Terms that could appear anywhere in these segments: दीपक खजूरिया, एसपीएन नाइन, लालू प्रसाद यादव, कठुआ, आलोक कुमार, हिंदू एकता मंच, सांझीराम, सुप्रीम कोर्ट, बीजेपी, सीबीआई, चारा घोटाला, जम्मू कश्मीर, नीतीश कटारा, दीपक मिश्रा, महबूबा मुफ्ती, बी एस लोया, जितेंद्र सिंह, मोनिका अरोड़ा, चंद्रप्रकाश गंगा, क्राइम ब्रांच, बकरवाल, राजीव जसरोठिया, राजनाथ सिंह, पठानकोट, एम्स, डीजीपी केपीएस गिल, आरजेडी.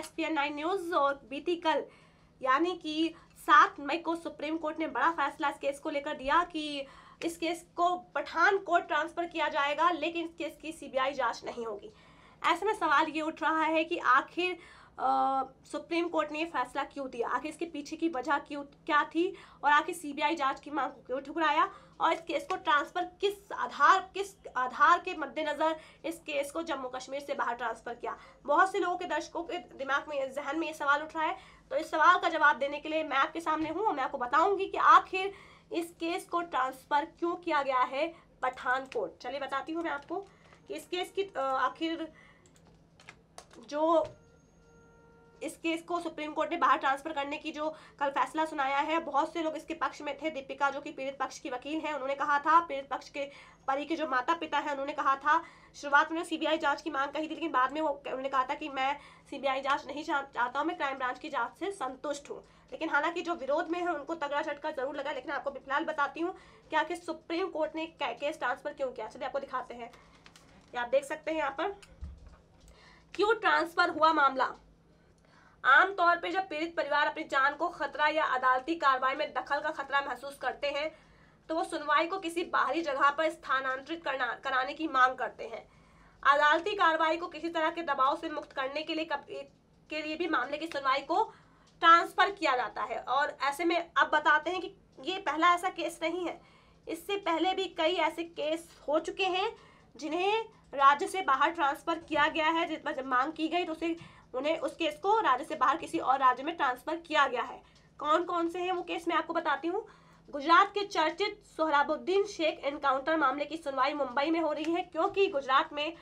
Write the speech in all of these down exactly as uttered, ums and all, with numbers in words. एसपीएन नाइन news. और बीती कल यानी कि सात मई को सुप्रीम कोर्ट ने बड़ा फैसला इस केस को लेकर दिया कि इस केस को पठानकोट ट्रांसफर किया जाएगा, लेकिन इस केस की सीबीआई जांच नहीं होगी। ऐसे में सवाल ये उठ रहा है कि आखिर सुप्रीम कोर्ट ने ये फैसला क्यों दिया, आखिर इसके पीछे की वजह क्यों क्या थी, और आखिर सीबीआई जांच की मांग को क्यों ठुकराया, और इस केस को ट्रांसफ़र किस आधार किस आधार के मद्देनज़र इस केस को जम्मू कश्मीर से बाहर ट्रांसफ़र किया। बहुत से लोगों के दर्शकों के दिमाग में जहन में ये सवाल उठ रहा है, तो इस सवाल का जवाब देने के लिए मैं आपके सामने हूँ और मैं आपको बताऊँगी कि आखिर इस केस को ट्रांसफ़र क्यों किया गया है पठानकोट। चलिए बताती हूँ मैं आपको कि इस केस की आखिर जो इस केस को सुप्रीम कोर्ट ने बाहर ट्रांसफर करने की जो कल फैसला सुनाया है, बहुत से लोग इसके पक्ष में थे। दीपिका जो कि पीड़ित पक्ष की वकील हैं, उन्होंने कहा था, पीड़ित पक्ष के परी के जो माता पिता हैं उन्होंने कहा था, शुरुआत में सीबीआई जांच की मांग कही थी, लेकिन बाद में वो उन्होंने कहा था कि मैं सीबीआई जांच नहीं चाहता हूँ, मैं क्राइम ब्रांच की जाँच से संतुष्ट हूँ। लेकिन हालांकि जो विरोध में है उनको तगड़ा झटका जरूर लगा, लेकिन आपको फिलहाल बताती हूँ कि आखिर सुप्रीम कोर्ट ने केस ट्रांसफर क्यों किया। चलिए आपको दिखाते हैं, आप देख सकते हैं यहाँ पर क्यों ट्रांसफर हुआ मामला। आमतौर पर जब पीड़ित परिवार अपनी जान को खतरा या अदालती कार्रवाई में दखल का खतरा महसूस करते हैं तो वो सुनवाई को किसी बाहरी जगह पर स्थानांतरित करना कराने की मांग करते हैं। अदालती कार्रवाई को किसी तरह के दबाव से मुक्त करने के लिए के लिए भी मामले की सुनवाई को ट्रांसफ़र किया जाता है। और ऐसे में अब बताते हैं कि ये पहला ऐसा केस नहीं है, इससे पहले भी कई ऐसे केस हो चुके हैं जिन्हें राज्य से बाहर ट्रांसफ़र किया गया है। जितना जब मांग की गई तो उसे उन्हें उस केस को राज्य से बाहर किसी और राज्य में ट्रांसफर किया गया है। कौन कौन से हैं वो केस मैं आपको बताती हूँ। गुजरात के चर्चित सोहराबुद्दीन शेख एनकाउंटर मामले की सुनवाई मुंबई में हो रही है, क्योंकि गुजरात में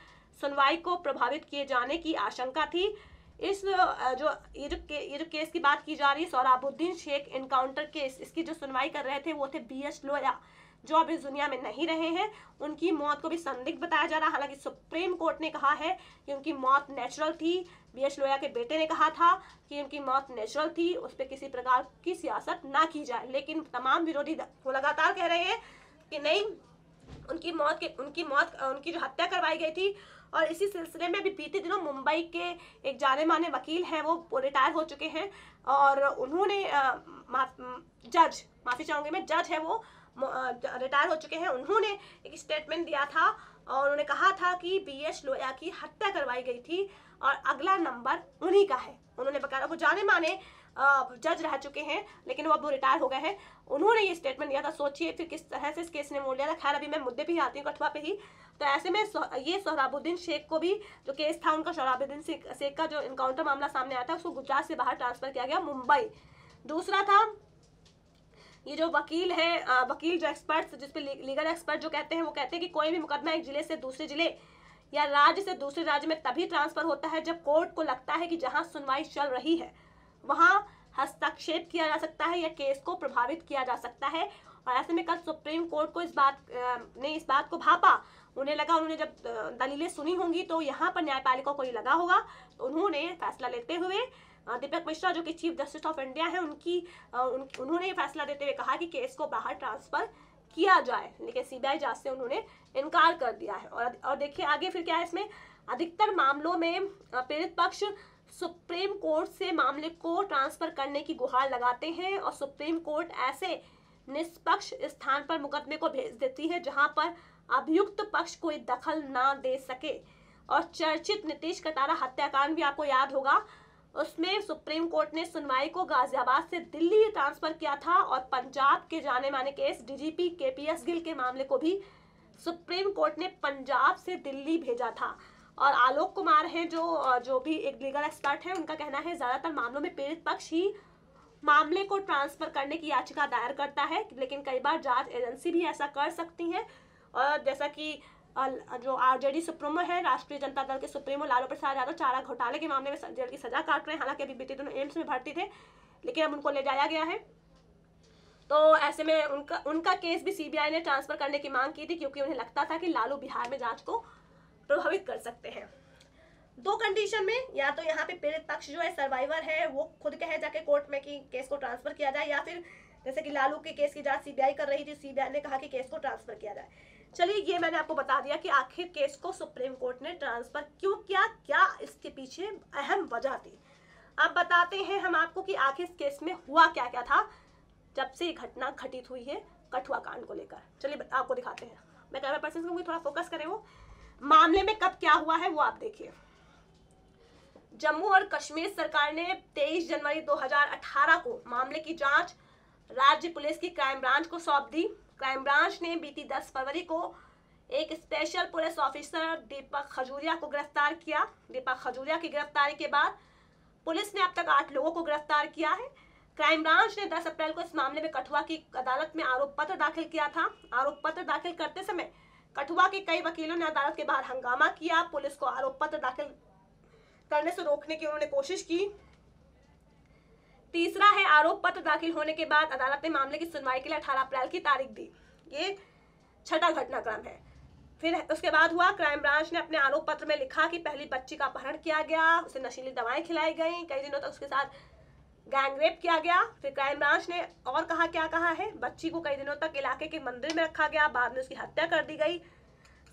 सुनवाई को प्रभावित किए जाने की आशंका थी। इस जो ये जो, के, ये जो केस की बात की जा रही है, सोहराबुद्दीन शेख एनकाउंटर केस, इसकी जो सुनवाई कर रहे थे वो थे बी एस लोया, जो अब इस दुनिया में नहीं रहे हैं। उनकी मौत को भी संदिग्ध बताया जा रहा है। हालांकि सुप्रीम कोर्ट ने कहा है कि उनकी मौत नेचुरल थी। बी एस लोया के बेटे ने कहा था कि उनकी मौत नेचुरल थी, उस पर किसी प्रकार की सियासत ना की जाए। लेकिन तमाम विरोधी वो लगातार कह रहे हैं कि नहीं, उनकी मौत के उनकी मौत उनकी जो हत्या करवाई गई थी। और इसी सिलसिले में भी बीते दिनों मुंबई के एक जाने माने वकील हैं, वो रिटायर हो चुके हैं, और उन्होंने जज माफ़ी चाहूँगी मैं जज है वो रिटायर हो चुके हैं, उन्होंने एक स्टेटमेंट दिया था और उन्होंने कहा था कि बी एस लोया की हत्या करवाई गई थी और अगला नंबर उन्हीं का है। उन्होंने बकायदा वो जाने माने जज रह चुके हैं, लेकिन वो अब रिटायर हो गए हैं, उन्होंने ये स्टेटमेंट दिया था। सोचिए फिर किस तरह से इस केस ने मोड़ लिया था। खैर अभी मैं मुद्दे पे ही आती हूँ, कठवा पे ही। तो ऐसे में ये सोहराबुद्दीन शेख को भी, जो केस था उनका, सोहराबुद्दीन शेख का जो इनकाउंटर मामला सामने आया था, उसको गुजरात से बाहर ट्रांसफर किया गया मुंबई। दूसरा था ये जो वकील हैं, वकील जो एक्सपर्ट्स जिसपे लीगल एक्सपर्ट जो कहते हैं, वो कहते हैं कि कोई भी मुकदमा एक जिले से दूसरे जिले या राज्य से दूसरे राज्य में तभी ट्रांसफ़र होता है जब कोर्ट को लगता है कि जहां सुनवाई चल रही है वहां हस्तक्षेप किया जा सकता है या केस को प्रभावित किया जा सकता है। और ऐसे में कल सुप्रीम कोर्ट को इस बात ने इस बात को भापा। उन्हें लगा, उन्होंने जब दलीलें सुनी होंगी तो यहाँ पर न्यायपालिका को ये लगा होगा। उन्होंने फैसला लेते हुए दीपक मिश्रा जो कि चीफ जस्टिस ऑफ इंडिया है, उनकी उन, उन्होंने ये फैसला देते हुए कहा कि केस को बाहर ट्रांसफ़र किया जाए, लेकिन सीबीआई जांच से उन्होंने इनकार कर दिया है। और और देखिए आगे फिर क्या है इसमें। अधिकतर मामलों में पीड़ित पक्ष सुप्रीम कोर्ट से मामले को ट्रांसफ़र करने की गुहार लगाते हैं और सुप्रीम कोर्ट ऐसे निष्पक्ष स्थान पर मुकदमे को भेज देती है जहाँ पर अभियुक्त पक्ष कोई दखल ना दे सके। और चर्चित नीतीश कटारा हत्याकांड भी आपको याद होगा, उसमें सुप्रीम कोर्ट ने सुनवाई को गाजियाबाद से दिल्ली ट्रांसफ़र किया था। और पंजाब के जाने माने केस डीजीपी केपीएस गिल के मामले को भी सुप्रीम कोर्ट ने पंजाब से दिल्ली भेजा था। और आलोक कुमार हैं जो जो भी एक लीगल एक्सपर्ट हैं, उनका कहना है ज़्यादातर मामलों में पीड़ित पक्ष ही मामले को ट्रांसफ़र करने की याचिका दायर करता है, लेकिन कई बार जाँच एजेंसी भी ऐसा कर सकती हैं। और जैसा कि जो आरजेडी सुप्रीमो है, राष्ट्रीय जनता दल के सुप्रीमो लालू प्रसाद यादव चारा घोटाले के मामले में जेल की सजा काट रहे हैं। हालांकि अभी बीते दोनों एम्स में भर्ती थे, लेकिन अब उनको ले जाया गया है। तो ऐसे में उनका उनका केस भी सीबीआई ने ट्रांसफर करने की मांग की थी, क्योंकि उन्हें लगता था कि लालू बिहार में जांच को प्रभावित कर सकते हैं। दो कंडीशन में, या तो यहाँ पे पीड़ित पक्ष जो है सर्वाइवर है वो खुद कहे जाके कोर्ट में कि केस को ट्रांसफर किया जाए, या फिर जैसे कि लालू के केस की जाँच सीबीआई कर रही थी, सीबीआई ने कहा कि केस को ट्रांसफर किया जाए। चलिए ये मैंने आपको बता दिया कि आखिर केस को सुप्रीम कोर्ट ने ट्रांसफर क्यों किया, क्या इसके पीछे अहम वजह थी। अब बताते हैं हम आपको कि आखिर इस केस में हुआ क्या क्या था जब से घटना घटित हुई है कठुआ कांड को लेकर। चलिए आपको दिखाते हैं, मैं कैमरा पर्सन कहूँगी थोड़ा फोकस करें, वो मामले में कब क्या हुआ है वो आप देखिए। जम्मू और कश्मीर सरकार ने तेईस जनवरी दो हज़ार अठारह को मामले की जांच राज्य पुलिस की क्राइम ब्रांच को सौंप दी। क्राइम ब्रांच ने बीती दस फरवरी को एक special police officer दीपक खजूरिया को गिरफ्तार किया। दीपक खजूरिया की गिरफ्तारी के बाद पुलिस ने अब तक आठ लोगों को गिरफ्तार किया है। क्राइम ब्रांच ने दस अप्रैल को इस मामले में कठुआ की अदालत में आरोप पत्र दाखिल किया था। आरोप पत्र दाखिल करते समय कठुआ के कई वकीलों ने अदालत के बाहर हंगामा किया। पुलिस को आरोप पत्र दाखिल करने से रोकने की उन्होंने कोशिश की। तीसरा है, आरोप पत्र दाखिल होने के बाद अदालत ने मामले की सुनवाई के लिए अठारह अप्रैल की तारीख दी। ये छठा घटनाक्रम है। फिर उसके बाद हुआ, क्राइम ब्रांच ने अपने आरोप पत्र में लिखा कि पहली बच्ची का अपहरण किया गया, उसे नशीली दवाएं खिलाई गई, कई दिनों तक उसके साथ गैंगरेप किया गया। फिर क्राइम ब्रांच ने और कहा, क्या कहा है, बच्ची को कई दिनों तक इलाके के मंदिर में रखा गया, बाद में उसकी हत्या कर दी गई।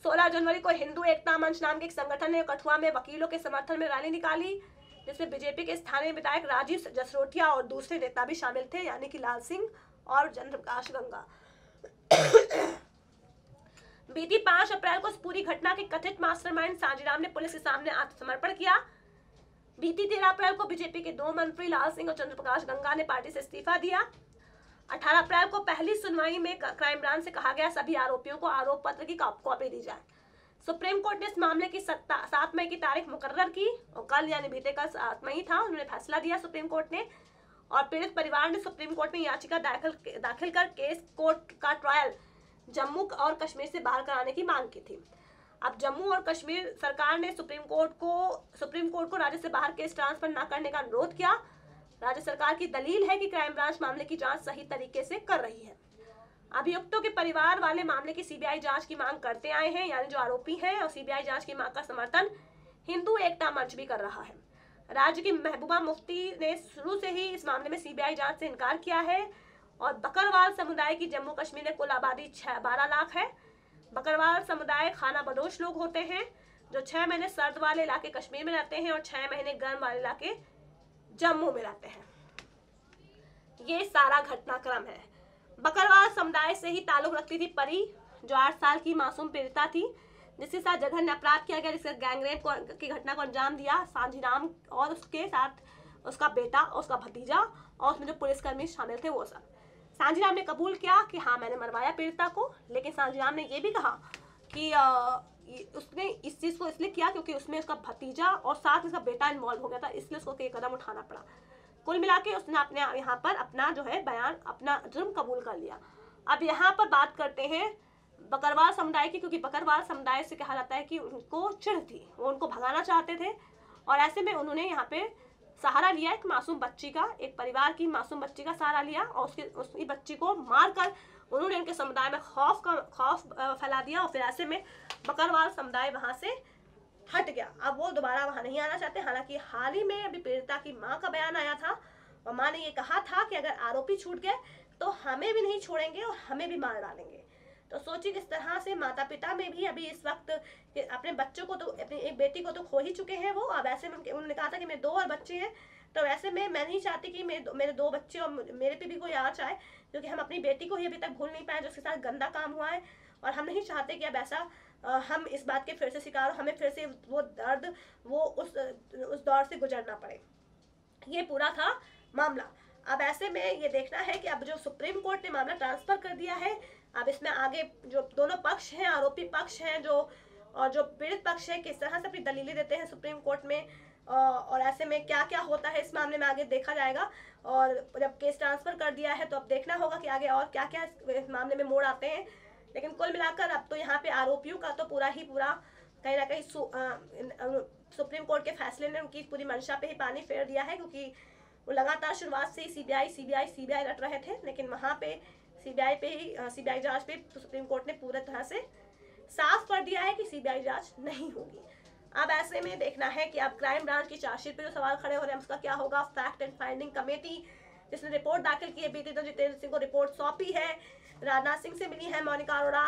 सोलह जनवरी को हिंदू एकता मंच नाम के एक संगठन ने कठुआ में वकीलों के समर्थन में रैली निकाली, जिसमें बीजेपी के स्थानीय विधायक राजीव जसरोठिया और दूसरे नेता भी शामिल थे, यानी कि लाल सिंह और चंद्रप्रकाश गंगा। बीती पांच अप्रैल को इस पूरी घटना के कथित मास्टरमाइंड सांझीराम ने पुलिस के सामने आत्मसमर्पण किया। बीती तेरह अप्रैल को बीजेपी के दो मंत्री लाल सिंह और चंद्रप्रकाश गंगा ने पार्टी से इस्तीफा दिया। अठारह अप्रैल को पहली सुनवाई में क्राइम ब्रांच से कहा गया सभी आरोपियों को आरोप पत्र की कॉपी दी जाए। सुप्रीम कोर्ट ने इस मामले की सात मई की तारीख मुकर्रर की और कल यानी बीते कल सात मई था, उन्होंने फैसला दिया सुप्रीम कोर्ट ने। और पीड़ित परिवार ने सुप्रीम कोर्ट में याचिका दाखिल दाखिल कर केस कोर्ट का ट्रायल जम्मू और कश्मीर से बाहर कराने की मांग की थी। अब जम्मू और कश्मीर सरकार ने सुप्रीम कोर्ट को सुप्रीम कोर्ट को राज्य से बाहर केस ट्रांसफर न करने का अनुरोध किया। राज्य सरकार की दलील है कि क्राइम ब्रांच मामले की जांच सही तरीके से कर रही है। अभियुक्तों के परिवार वाले मामले की सीबीआई जांच की मांग करते आए हैं, यानी जो आरोपी हैं, और सीबीआई जांच की मांग का समर्थन हिंदू एकता मंच भी कर रहा है। राज्य की महबूबा मुफ्ती ने शुरू से ही इस मामले में सीबीआई जाँच से इनकार किया है। और बकरवाल समुदाय की जम्मू कश्मीर में कुल आबादी छः बारह लाख है। बकरवाल समुदाय खाना बदोश लोग होते हैं जो छः महीने सर्द वाले इलाके कश्मीर में रहते हैं और छः महीने गर्म वाले इलाके जम्मू में रहते हैं। ये सारा घटनाक्रम है। बकरवाल समुदाय से ही ताल्लुक रखती थी परी, जो आठ साल की मासूम पीड़िता थी, जिसके साथ जघन्य अपराध किया गया, जिसके गैंगरेप की घटना को अंजाम दिया। सांझीराम और उसके साथ उसका बेटा, उसका भतीजा और उसमें जो पुलिसकर्मी शामिल थे वो सब। सांझीराम ने कबूल किया कि हाँ मैंने मरवाया पीड़िता को, लेकिन सांझीराम ने ये भी कहा कि आ, उसने इस चीज़ को इसलिए किया क्योंकि उसमें उसका भतीजा और साथ उसका बेटा इन्वॉल्व हो गया था, इसलिए उसको कई कदम उठाना पड़ा। कुल मिला के उसने अपने यहाँ पर अपना जो है बयान, अपना जुर्म कबूल कर लिया। अब यहाँ पर बात करते हैं बकरवाल समुदाय की, क्योंकि बकरवाल समुदाय से कहा जाता है कि उनको चिढ़ थी, वो उनको भगाना चाहते थे और ऐसे में उन्होंने यहाँ पर सहारा लिया, एक मासूम बच्ची का, एक परिवार की मासूम बच्ची का सहारा लिया और उसके उसकी बच्ची को मारकर उन्होंने उनके समुदाय में खौफ का खौफ फैला दिया और फिर ऐसे में बकरवाल समुदाय वहां से हट गया। अब वो दोबारा वहां नहीं आना चाहते। हालांकि हाल ही में अभी पीड़िता की माँ का बयान आया था और माँ ने ये कहा था कि अगर आरोपी छूट गए तो हमें भी नहीं छोड़ेंगे और हमें भी मार डालेंगे। तो सोचिए किस तरह से माता पिता में भी अभी इस वक्त अपने बच्चों को, तो अपनी एक बेटी को तो खो ही चुके हैं वो, अब ऐसे में उन्होंने कहा था कि मेरे दो और बच्चे हैं, तो वैसे में मैं नहीं चाहती कि मेरे मेरे दो बच्चे और मेरे पे भी कोई आँच आए, क्योंकि हम अपनी बेटी को ही अभी तक भूल नहीं पाए जो उसके साथ गंदा काम हुआ है, और हम नहीं चाहते कि अब ऐसा हम इस बात के फिर से शिकार हो, हमें फिर से वो दर्द, वो उस उस दौर से गुजरना पड़े। ये पूरा था मामला। अब ऐसे में ये देखना है कि अब जो सुप्रीम कोर्ट ने मामला ट्रांसफ़र कर दिया है, अब इसमें आगे जो दोनों पक्ष हैं, आरोपी पक्ष हैं जो और जो पीड़ित पक्ष है, किस तरह से अपनी दलीलें देते हैं सुप्रीम कोर्ट में, और ऐसे में क्या क्या होता है इस मामले में आगे देखा जाएगा। और जब केस ट्रांसफ़र कर दिया है तो अब देखना होगा कि आगे और क्या क्या इस मामले में मोड़ आते हैं। लेकिन कुल मिलाकर अब तो यहाँ पे आरोपियों का तो पूरा ही पूरा कहीं ना कहीं सु, सुप्रीम कोर्ट के फैसले ने उनकी पूरी मंशा पे ही पानी फेर दिया है, क्योंकि वो लगातार शुरुआत से ही सीबीआई सीबीआई सीबीआई रट रहे थे, लेकिन वहाँ पे सीबीआई पे ही सीबीआई जांच पे सुप्रीम कोर्ट ने पूरी तरह से साफ कर दिया है कि सीबीआई जांच नहीं होगी। अब ऐसे में देखना है कि अब क्राइम ब्रांच की चार्जशीट पे जो सवाल खड़े हो रहे हैं उसका क्या होगा। फैक्ट एंड फाइंडिंग कमेटी जिसने रिपोर्ट दाखिल की है, बीते दिन जितेंद्र सिंह को रिपोर्ट सौंपी है, राजनाथ सिंह से मिली है मोनिका अरोड़ा,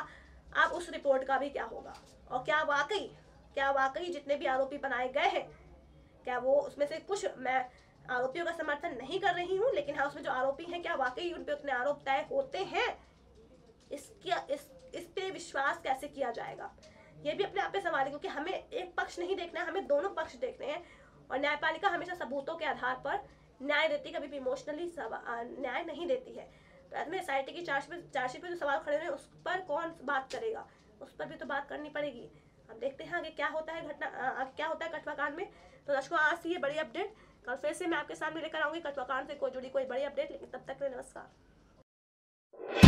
अब उस रिपोर्ट का भी क्या होगा, और क्या वाकई क्या वाकई जितने भी आरोपी बनाए गए हैं क्या वो उसमें से कुछ, मैं आरोपियों का समर्थन नहीं कर रही हूँ, लेकिन हाउस में जो आरोपी हैं क्या वाकई उन पे उतने आरोप तय होते हैं, इसका इस इस पे विश्वास कैसे किया जाएगा, ये भी अपने आप पे सवाल है। क्योंकि हमें एक पक्ष नहीं देखना है, हमें दोनों पक्ष देखने हैं। और न्यायपालिका हमेशा सबूतों के आधार पर न्याय देती, कभी भी इमोशनली न्याय नहीं देती है। तो ऐसे में एसआईटी की चार्जशीट चार्जशीट पर जो सवाल खड़े हुए उस पर कौन बात करेगा, उस पर भी तो बात करनी पड़ेगी। हम देखते हैं आगे क्या होता है, घटना आगे क्या होता है कठवा कांड में। तो दर्शकों आज की ये बड़ी अपडेट, कल फिर से मैं आपके सामने लेकर आऊँगी कठवा कांड से कोई जुड़ी कोई बड़ी अपडेट। लेकिन तब तक के लिए नमस्कार।